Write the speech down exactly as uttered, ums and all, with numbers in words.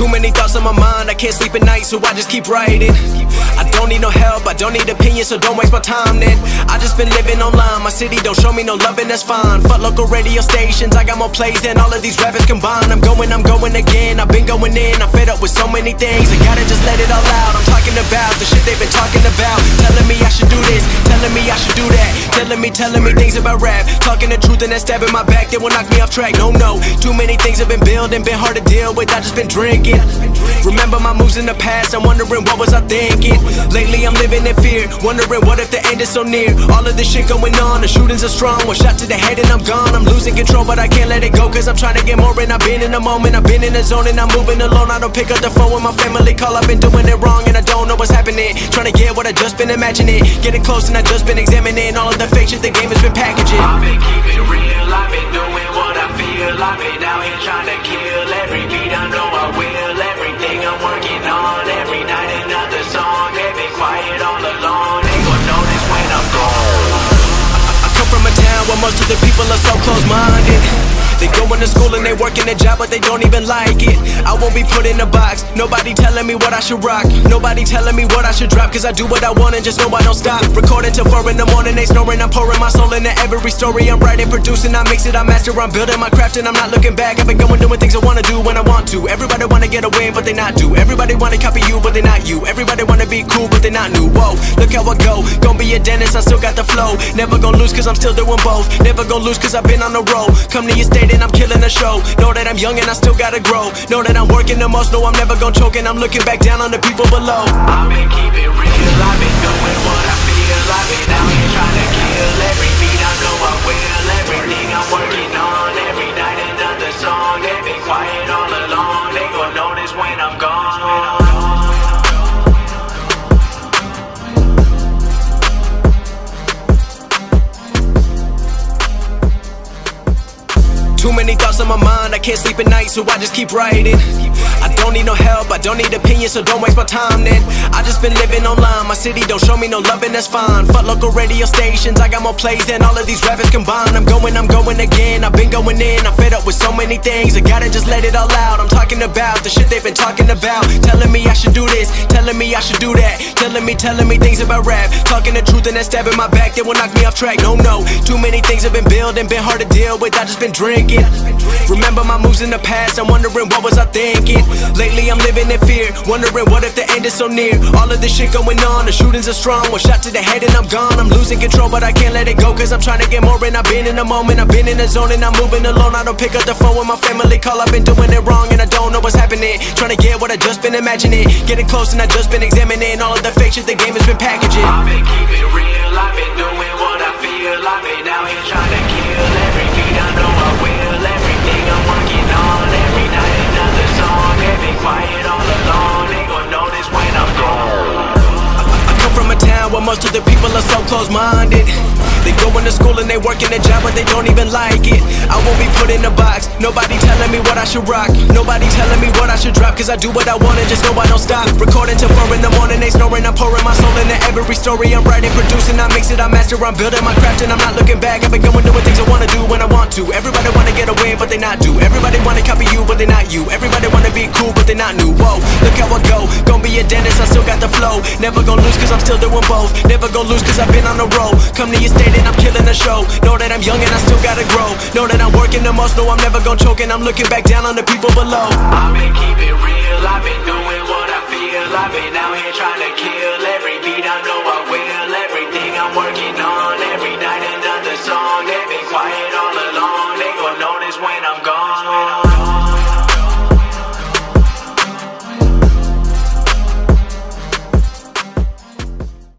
Too many thoughts on my mind, I can't sleep at night, so I just keep writing. I don't need no help, I don't need opinions, so don't waste my time then. I just been living online, my city don't show me no loving, that's fine. Fuck local radio stations, I got more plays than all of these rappers combined. I'm going, I'm going again, I've been going in, I'm fed up with so many things. I gotta just let it all out, I'm talking about the shit they've been talking about. Telling me I should do this, telling me I should do that. Telling me, telling me things about rap. Talking the truth and that stab in my back, they will knock me off track, no, no. Too many things have been building, been hard to deal with, I just been drinking. Remember my moves in the past, I'm wondering what was I thinking. Lately I'm living in fear, wondering what if the end is so near. All of this shit going on, the shootings are strong. One shot to the head and I'm gone. I'm losing control but I can't let it go, cause I'm trying to get more. And I've been in the moment, I've been in the zone, and I'm moving alone. I don't pick up the phone when my family call, I've been doing it wrong and I don't know what's happening. Trying to get what I just been imagining, getting close and I just been examining all of the fake shit the game has been packaging. I've been keeping real, I've been doing what I feel, I've been out here trying to kill every beat I know I will. Everything I'm working on, every night another song. They've been quiet all along, they gon' notice when I'm gone. I, I come from a town where most of the people are so close-minded. They going to school and they working a job, but they don't even like it. I won't be put in a box, nobody telling me what I should rock, nobody telling me what I should drop, cause I do what I want and just know I don't stop. Recording till four in the morning, they snoring, I'm pouring my soul into every story. I'm writing, producing, I mix it, I master, I'm building my craft and I'm not looking back. I've been going doing things I wanna do when I want to. Everybody wanna get away, but they not do. Everybody wanna copy you, but they not you. Everybody wanna be cool, but they not new. Whoa, look how I go, gon' be a dentist, I still got the flow. Never gon' lose cause I'm still doing both. Never gon' lose cause I've been on the road. Come to your state and I'm killing the show. Know that I'm young and I still gotta grow. Know that I'm working the most. Know I'm never gonna choke, and I'm looking back down on the people below. I've been keeping real, I've been doing what I feel, I've been out here trying to kill every beat I know I will. Everything I'm working on, every night another song. They've been quiet all along, they gon' notice when I'm gone. Too many thoughts on my mind, I can't sleep at night, so I just keep writing. I don't need no help, I don't need opinions, so don't waste my time then. I just been living online, my city don't show me no loving, that's fine. Fuck local radio stations, I got more plays than all of these rappers combined. I'm going, I'm going again, I've been going in, I'm fed up with so many things. I gotta just let it all out, I'm talking about the shit they've been talking about. Telling me I should do this, telling me I should do that. Telling me, telling me things about rap. Talking the truth and that stab in my back, they will knock me off track, no, no. Too many things have been building, been hard to deal with, I just been drinking. Remember my moves in the past, I'm wondering what was I thinking. Lately I'm living in fear, wondering what if the end is so near. All of this shit going on, the shootings are strong. One shot to the head and I'm gone. I'm losing control but I can't let it go, cause I'm trying to get more. And I've been in the moment, I've been in the zone, and I'm moving alone. I don't pick up the phone when my family call, I've been doing it wrong and I don't know what's happening. Trying to get what I just been imagining, getting close and I just been examining all of the fake shit the game has been packaging. I've been keeping real, I've been doing what I feel, I've been out here trying to kill every beat I know I will. I'm working on every night another song. They've been quiet all along, they gon' notice when I'm gone. I, I come from a town where most of the people are so close-minded. They going to school and they working a job, but they don't even like it. I won't be put in a box, nobody telling me what I should rock, nobody telling me what I should drop, cause I do what I want and just know I don't stop. Recording till four in the morning, they snoring, I'm pouring my soul into every story. I'm writing, producing, I mix it, I master, I'm building my craft and I'm not looking back. I've been going doing things I wanna do when I want to. Everybody wanna get away, but they not do. Everybody wanna copy you, but they not you. Everybody wanna be cool, but they not new. Whoa, look how I go, gon' be a dentist, I still got the flow. Never gon' lose cause I'm still doing both. Never gon' lose cause I've been on the road. Come to your state and I'm killing the show. Know that I'm young and I still gotta grow. Know that I'm working the most. Know I'm never gonna choke, and I'm looking back down on the people below. I've been keeping real, I've been doing what I feel, I've been out here trying to kill every beat I know